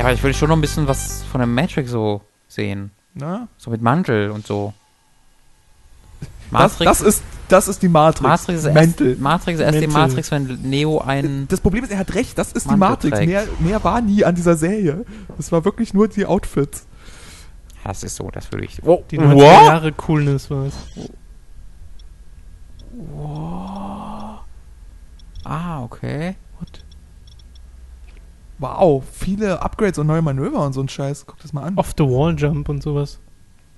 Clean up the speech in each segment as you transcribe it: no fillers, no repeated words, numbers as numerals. Ja, aber ich würde schon noch ein bisschen was von der Matrix so sehen. Na? So mit Mantel und so. Matrix. Das ist die Matrix. Matrix ist erst die Matrix, wenn Neo ein... Das Problem ist, er hat recht, das ist Mantel die Matrix. Mehr war nie an dieser Serie. Das war wirklich nur die Outfits. Das ist so, das würde ich... Oh. Die 90er Jahre Coolness war es. Wow. Ah, okay. What? Wow, viele Upgrades und neue Manöver und so ein Scheiß. Guck das mal an. Off-the-Wall-Jump und sowas.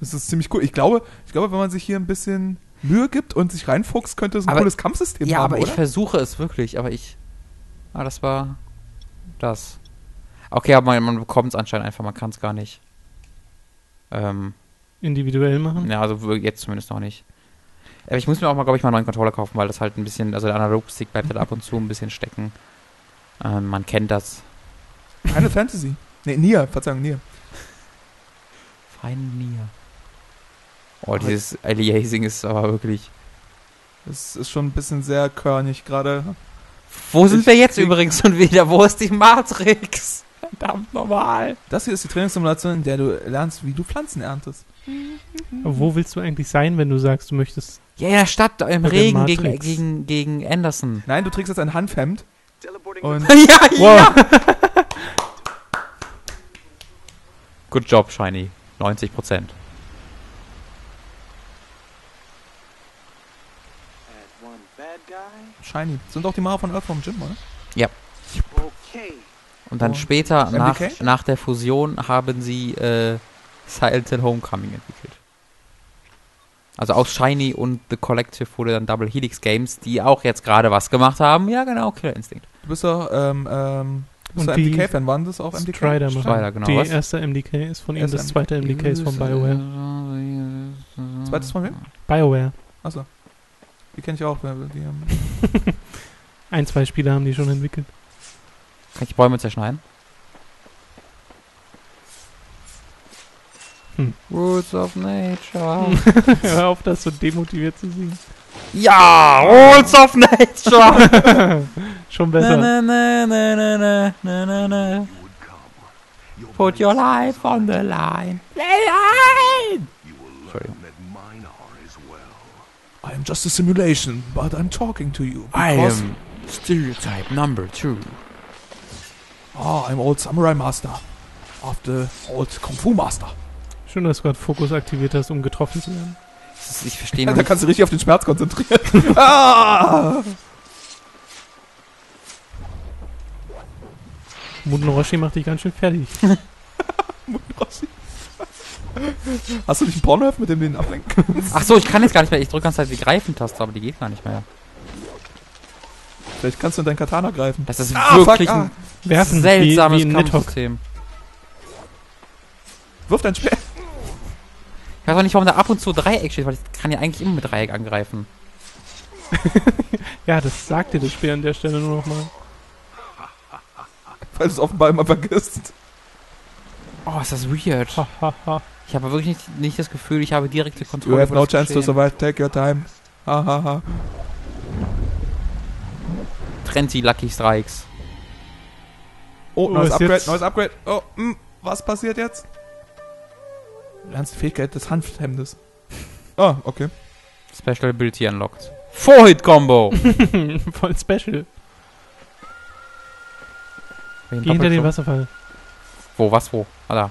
Das ist ziemlich cool. Ich glaube, wenn man sich hier ein bisschen Mühe gibt und sich reinfuchst, könnte es ein cooles Kampfsystem haben, oder? Ja, aber ich versuche es wirklich, Ah, das war das. Okay, aber man bekommt es anscheinend einfach, man kann es gar nicht. Individuell machen? Ja, also jetzt zumindest noch nicht. Aber ich muss mir auch mal, glaube ich, mal einen neuen Controller kaufen, weil das halt ein bisschen, also der Analogstick bleibt halt ab und zu ein bisschen stecken. Man kennt das. Final Fantasy. Nee, Nier, Verzeihung, Nier. Final Nier. Oh, dieses Aliasing ist aber wirklich... Es ist schon ein bisschen sehr körnig gerade. Wo sind wir jetzt übrigens schon wieder? Wo ist die Matrix? Verdammt normal. Das hier ist die Trainingssimulation, in der du lernst, wie du Pflanzen erntest. Aber wo willst du eigentlich sein, wenn du sagst, du möchtest... Ja, in der Stadt, im Regen, gegen Anderson. Nein, du trägst jetzt ein Hanfhemd. Und ja! Good job, Shiny. 90%. Shiny. Sind auch die Macher von Earthworm Jim, oder? Ja. Okay. Und dann später, nach der Fusion, haben sie Silent Hill Homecoming entwickelt. Also aus Shiny und The Collective wurde dann Double Helix Games, die auch jetzt gerade was gemacht haben. Ja, genau, Killer Instinct. Du bist doch bist du MDK-Fan, waren das auch MDK? Strider, genau. Die erste MDK ist von ihm, das zweite MDK ist von BioWare. Zweites von wem? BioWare. Achso. Die kenne ich auch. Die haben 1, 2 Spiele haben die schon entwickelt. Kann ich Bäume zerschneiden? Roots of Nature. Hör auf, das so demotiviert zu singen. Ja, Roots of Nature. Schon besser. Na. Put your life on the line. Play line! I'm just a simulation, but I'm talking to you. I am stereotype number 2. Ah, I'm old Samurai Master. After old Kung Fu Master. Schön, dass du gerade Fokus aktiviert hast, um getroffen zu werden. Ich verstehe nicht. Da kannst du richtig auf den Schmerz konzentrieren. Ah! Munroshi macht dich ganz schön fertig. Munroshi? Hast du nicht einen Pornhöf, mit dem du ihn ablenken kannst? Achso, ich kann jetzt gar nicht mehr. Ich drücke ganz halt die Greifentaste, aber die geht gar nicht mehr. Vielleicht kannst du in deinen Katana greifen. Das ist wirklich ein seltsames Kampfsystem. Wirf dein Speer. Ich weiß auch nicht, warum da ab und zu Dreieck steht, weil ich kann ja eigentlich immer mit Dreieck angreifen. Ja, das sagt dir das Speer an der Stelle nur nochmal. Weil du es offenbar immer vergisst. Oh, ist das weird. Ich habe wirklich nicht das Gefühl, ich habe direkte Kontrolle. You have no chance to survive, take your time. Trennt sie Lucky Strikes. Oh, neues Upgrade. Oh, was passiert jetzt? Du lernst die Fähigkeit des Hanfhemdes. Ah, okay. Special Ability unlocked. 4-Hit-Combo! Voll special. Geh hinter den Wasserfall. Wo, was, wo? Ah, da.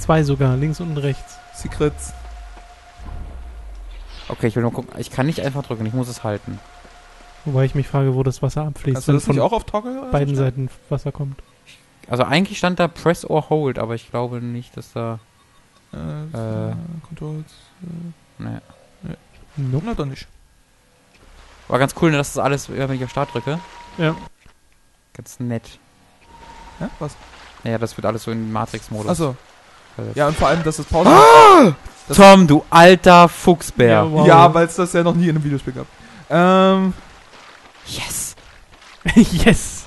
2 sogar, links und rechts. Secrets. Okay, ich will nur gucken. Ich kann nicht einfach drücken, ich muss es halten. Wobei ich mich frage, wo das Wasser abfließt. Also, das nicht auch auf Toggle? Beiden Seiten Wasser kommt. Also eigentlich stand da Press or Hold, aber ich glaube nicht, dass da... Controls... Nee. Nope. Na, doch nicht. War ganz cool, dass das alles, wenn ich auf Start drücke. Ja. Ganz nett. Ja, was? Naja, das wird alles so in Matrix-Modus. Achso. Ja, und vor allem, dass das Pause... Das Tom, du alter Fuchsbär. Ja, wow. Ja, weil es das ja noch nie in einem Videospiel gab. Yes! Yes!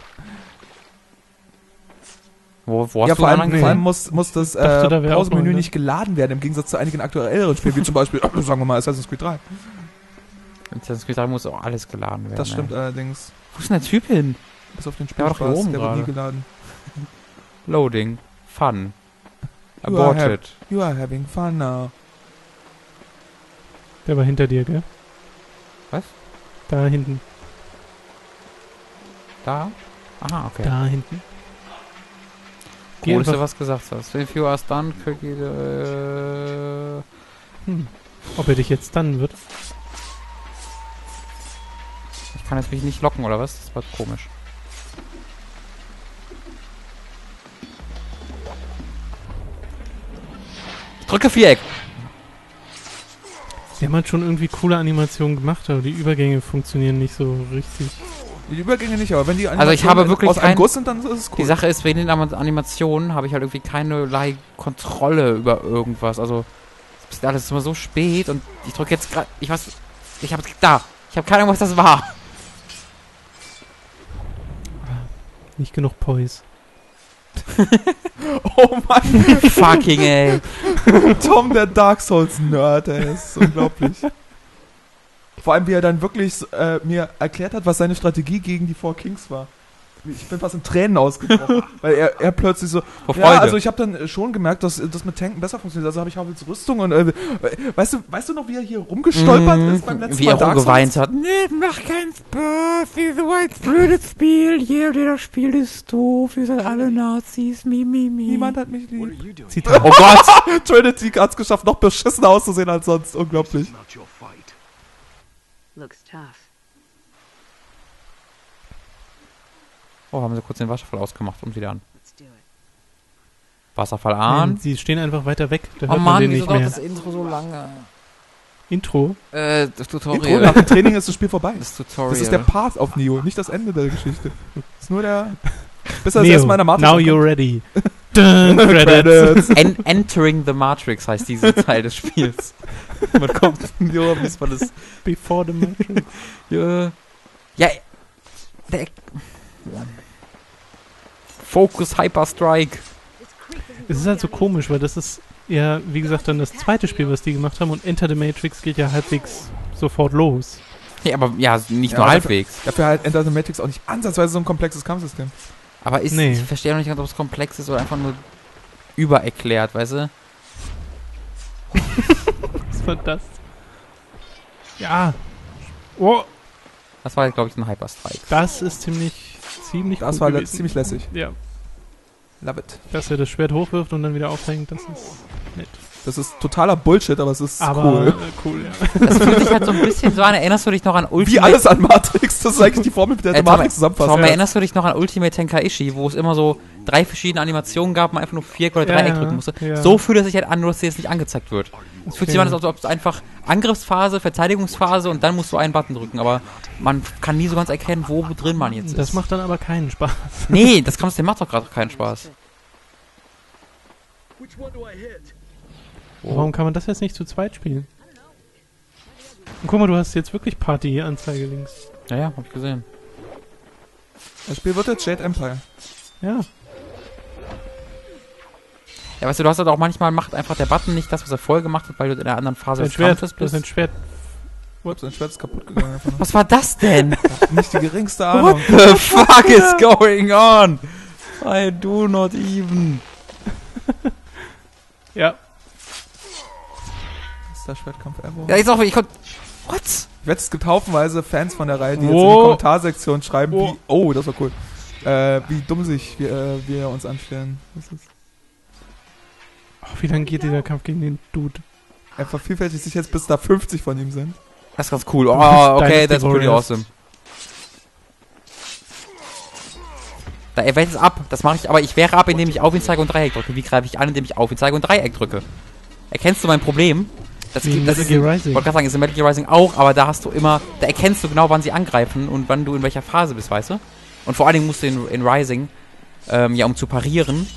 Wo hast ja, du vor allem, muss das Pausenmenü nicht geladen werden, im Gegensatz zu einigen aktuelleren Spielen, wie zum Beispiel, sagen wir mal, Assassin's Creed 3. Assassin's Creed 3 muss auch alles geladen werden. Das stimmt allerdings. Wo ist denn der Typ hin? Bis auf den Spiel. Der war doch hier oben gerade. Nie geladen. Loading. fun. Aborted. You are having fun now. Der war hinter dir, gell? Was? Da hinten. Da? Aha, okay. Da hinten. Cool, dass du was gesagt hast. If you are stunned, krieg ich... Ob er dich jetzt stunnen wird? Ich kann jetzt mich nicht locken, oder was? Das war komisch. Ich drücke Viereck! Die haben halt schon irgendwie coole Animationen gemacht, aber die Übergänge funktionieren nicht so richtig. Die Übergänge nicht, aber wenn die Animationen also ich habe wirklich aus einem Guss sind, dann ist es cool. Die Sache ist, wegen den Animationen habe ich halt irgendwie keinerlei Kontrolle über irgendwas. Also, das ist alles immer so spät und ich drücke jetzt gerade... Ich weiß... Ich habe da! Ich habe keine Ahnung, was das war. Nicht genug Poise. Oh Mann. Fucking ey. Tom, der Dark Souls Nerd, ey. Das ist unglaublich. Vor allem, wie er dann wirklich mir erklärt hat, was seine Strategie gegen die Four Kings war. Ich bin fast in Tränen ausgebrochen, weil er plötzlich so... Ja, also ich habe dann schon gemerkt, dass das mit Tanken besser funktioniert. Also habe ich Havels Rüstung und... weißt du noch, wie er hier rumgestolpert ist beim letzten Mal? Wie er rumgeweint hat. Nee, mach keinen Spaß, das ist so ein blödes Spiel. Jeder, das Spiel ist doof, ihr seid alle Nazis, mi. Niemand hat mich lieb. Oh Gott! Trinity hat's geschafft, noch beschissener auszusehen als sonst. Unglaublich. Looks tough. Oh, haben sie kurz den Wasserfall ausgemacht und wieder an. Wasserfall an. Nein, sie stehen einfach weiter weg. Da hört man den nicht mehr. Das Intro so lange. Intro? Das Tutorial. Intro, nach dem Training ist das Spiel vorbei. Das Tutorial. Das ist der Path of Neo, nicht das Ende der Geschichte. Das ist nur der... Bis er das erste Mal in der Matrix now kommt. You're ready. Credits. Entering the Matrix heißt dieser Teil des Spiels. Man kommt... Jo, bis man das... Before the Matrix. Ja. Ja. Focus Hyperstrike. Es ist halt so komisch, weil das ist ja, wie gesagt, dann das zweite Spiel, was die gemacht haben und Enter the Matrix geht ja halbwegs sofort los. Ja, aber ja, nicht ja, nur halbwegs. Dafür halt Enter the Matrix auch nicht ansatzweise so ein komplexes Kampfsystem. Aber ist, nee. Ich verstehe noch nicht ganz, ob es komplex ist oder einfach nur übererklärt, weißt du? Was war das? Ja. Oh. Das war, glaube ich, ein Hyperstrike. Das ist ziemlich das war ziemlich lässig. Ja. Love it. Dass er das Schwert hochwirft und dann wieder aufhängt, das ist nett. Das ist totaler Bullshit, aber es ist cool. Cool, ja. Das fühlt sich halt so ein bisschen so an, erinnerst du dich noch an Ultimate... Wie alles an Matrix, das ist eigentlich die Formel, mit der Matrix zusammenfasst. Warum erinnerst du dich noch an Ultimate Tenkaichi, wo es immer so 3 verschiedene Animationen gab, man einfach nur Viereck oder Dreieck drücken musste? Ja. So fühlt es sich halt an, nur dass dir das nicht angezeigt wird. Es fühlt sich an, als ob es einfach Angriffsphase, Verteidigungsphase und dann musst du einen Button drücken, aber man kann nie so ganz erkennen, wo drin man jetzt ist. Das macht dann aber keinen Spaß. Nee, das Kampfsystem macht doch gerade keinen Spaß. Which one do I hit? Warum kann man das jetzt nicht zu zweit spielen? Und guck mal, du hast jetzt wirklich Party-Anzeige links. Ja, hab ich gesehen. Das Spiel wird jetzt Jade Empire. Ja. Ja, weißt du, du hast halt auch manchmal, macht einfach der Button nicht das, was er vorher gemacht hat, weil du in einer anderen Phase des Kampfes bist. Dein Schwert. Ups, dein Schwert ist kaputt gegangen. Was war das denn? Nicht die geringste Ahnung. What the fuck is going on? I do not even. Ja. Schwertkampf ever. Ja, jetzt auch, ich konnte... What? Ich wette, es gibt haufenweise Fans von der Reihe, die jetzt in die Kommentarsektion schreiben, wie... Oh, das war cool. Wie dumm sich wir uns anstellen. Das ist wie lange geht dieser Kampf gegen den Dude? Er vervielfältigt sich jetzt, bis da 50 von ihm sind. Das ist ganz cool. Oh, okay, that's pretty awesome. Da erwähnt es ab. Das mache ich, aber ich wehre ab, indem ich auf ihn zeige und Dreieck drücke. Wie greife ich an, indem ich auf ihn zeige und Dreieck drücke? Erkennst du mein Problem? Das ist, wollte gerade sagen, ist in Metal Gear Rising auch, aber da hast du immer, da erkennst du genau, wann sie angreifen und wann du in welcher Phase bist, weißt du? Und vor allen Dingen musst du in Rising, um zu parieren,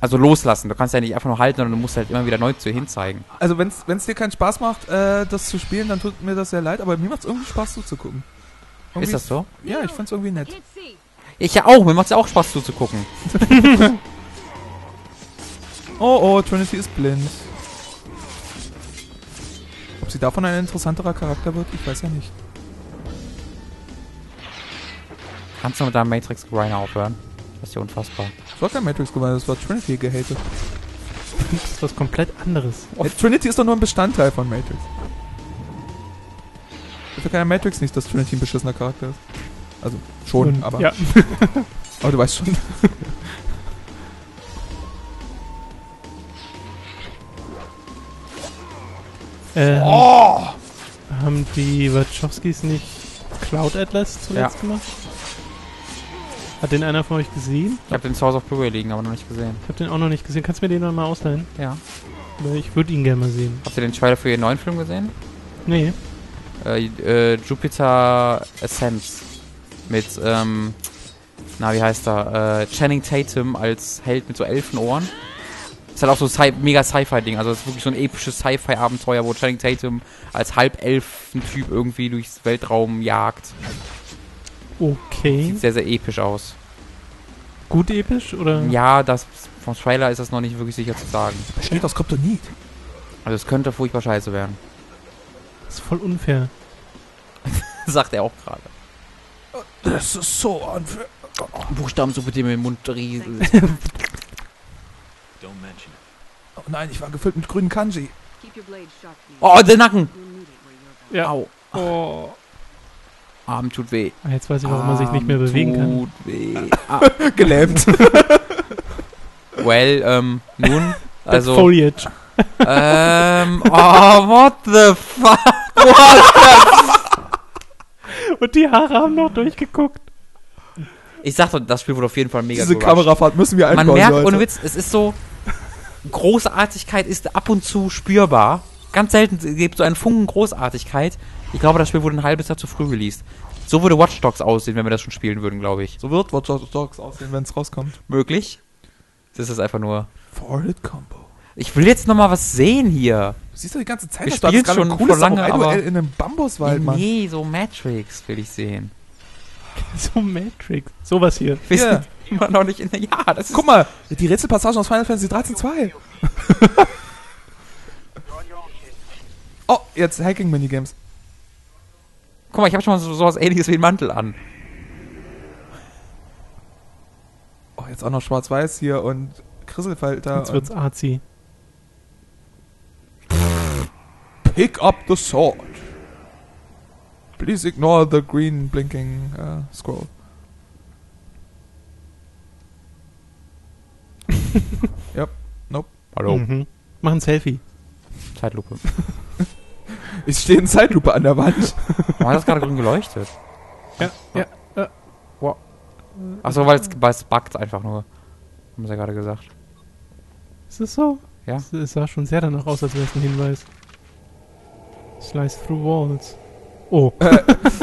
also loslassen. Du kannst ja nicht einfach nur halten, sondern du musst halt immer wieder neu zu hinzeigen. Also wenn es dir keinen Spaß macht, das zu spielen, dann tut mir das sehr leid, aber mir macht es irgendwie Spaß zuzugucken. Irgendwie ist das so? Ja, ich find's irgendwie nett. Ich ja auch, mir macht es ja auch Spaß zuzugucken. Oh, Trinity ist blind. Ob sie davon ein interessanterer Charakter wird, ich weiß ja nicht. Kannst du mit deinem Matrix-Grind aufhören? Das ist ja unfassbar. Das war kein Matrix gemeint, das war Trinity-Gehate. Das ist was komplett anderes. Ja, Trinity ist doch nur ein Bestandteil von Matrix. Dafür kann ja Matrix nicht, dass Trinity ein beschissener Charakter ist. Also, schon, und, aber... Ja. Aber du weißt schon. Haben die Wachowskis nicht Cloud Atlas zuletzt gemacht? Hat den einer von euch gesehen? Ich hab den zu Hause auf Blu-ray liegen, aber noch nicht gesehen. Ich hab den auch noch nicht gesehen. Kannst du mir den noch mal ausleihen? Ja. Ich würde ihn gerne mal sehen. Habt ihr den Trailer für ihren neuen Film gesehen? Nee. Jupiter Ascends. Mit, wie heißt er? Channing Tatum als Held mit so Elfenohren. Ist halt auch so ein mega Sci-Fi-Ding. Also, das ist wirklich so ein episches Sci-Fi-Abenteuer, wo Channing Tatum als Halbelfen-Typ irgendwie durchs Weltraum jagt. Okay. Sieht sehr, sehr episch aus. Gut episch, oder? Ja, das, vom Trailer ist das noch nicht wirklich sicher zu sagen. Besteht aus Kryptonit. Also, es könnte furchtbar scheiße werden. Das ist voll unfair. Sagt er auch gerade. Das ist so unfair. Buchstabensuppe, die mir im Mund riesen. Oh nein, ich war gefüllt mit grünen Kanji. Oh, der Nacken! Ja. Au. Oh. Arm tut weh. Jetzt weiß ich, warum man sich nicht mehr bewegen kann. Tut weh. Gelähmt. Well, nun, also... Foliage. What the fuck? Und die Haare haben noch durchgeguckt. Ich sag doch, das Spiel wurde auf jeden Fall mega gut. Diese Kamerafahrt müssen wir einbauen, Leute. Man merkt, ohne Witz, es ist so... Großartigkeit ist ab und zu spürbar. Ganz selten gibt es so einen Funken Großartigkeit. Ich glaube, das Spiel wurde ein halbes Jahr zu früh released. So würde Watch Dogs aussehen, wenn wir das schon spielen würden, glaube ich. So wird Watch Dogs aussehen, wenn es rauskommt. Möglich. Das ist einfach nur... Forward-Combo. Ich will jetzt nochmal was sehen hier. Du siehst doch die ganze Zeit, dass du gerade schon vor lange aber in einem Bambuswald, Mann. Nee, so Matrix will ich sehen. So Matrix. Sowas hier. Ja. Immer noch nicht in der... Ja, das ist... Guck mal, die Rätselpassagen aus Final Fantasy 13-2. Oh, jetzt Hacking-Minigames. Guck mal, ich habe schon mal sowas ähnliches wie einen Mantel an. Oh, jetzt auch noch schwarz-weiß hier und Krisselfalter. Jetzt wird's arzi. Pick up the sword. Please ignore the green blinking scroll. Yep. Nope. Hallo. Mhm. Mach ein Selfie. Zeitlupe. Ich stehe in Zeitlupe an der Wand. Warum hat das gerade grün geleuchtet? Ja, ja. Wow. Achso, weil es buggt einfach nur. Haben sie ja gerade gesagt. Ist das so? Ja. Es sah schon sehr danach aus, als wäre es ein Hinweis. Slice through walls. Oh.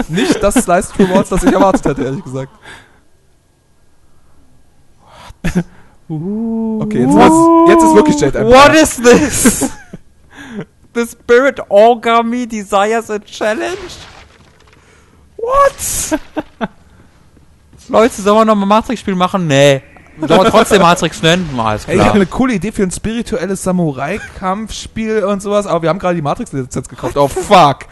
Nicht das Slice through walls, das ich erwartet hätte, ehrlich gesagt. What? Okay, jetzt ist wirklich Jade Empire. What is this? The spirit origami desires a challenge? What? Leute, sollen wir nochmal Matrix-Spiel machen? Nee. Sollen wir trotzdem Matrix nennen? Alles klar. Ey, ich habe eine coole Idee für ein spirituelles Samurai-Kampfspiel und sowas, aber wir haben gerade die Matrix-Lizenz gekauft. Oh, fuck.